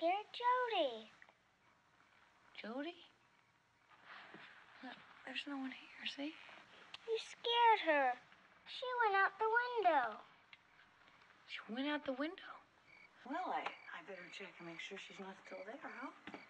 scared Jody. Jody? Look, there's no one here, see? You scared her. She went out the window. She went out the window? Well, I better check and make sure she's not still there, huh?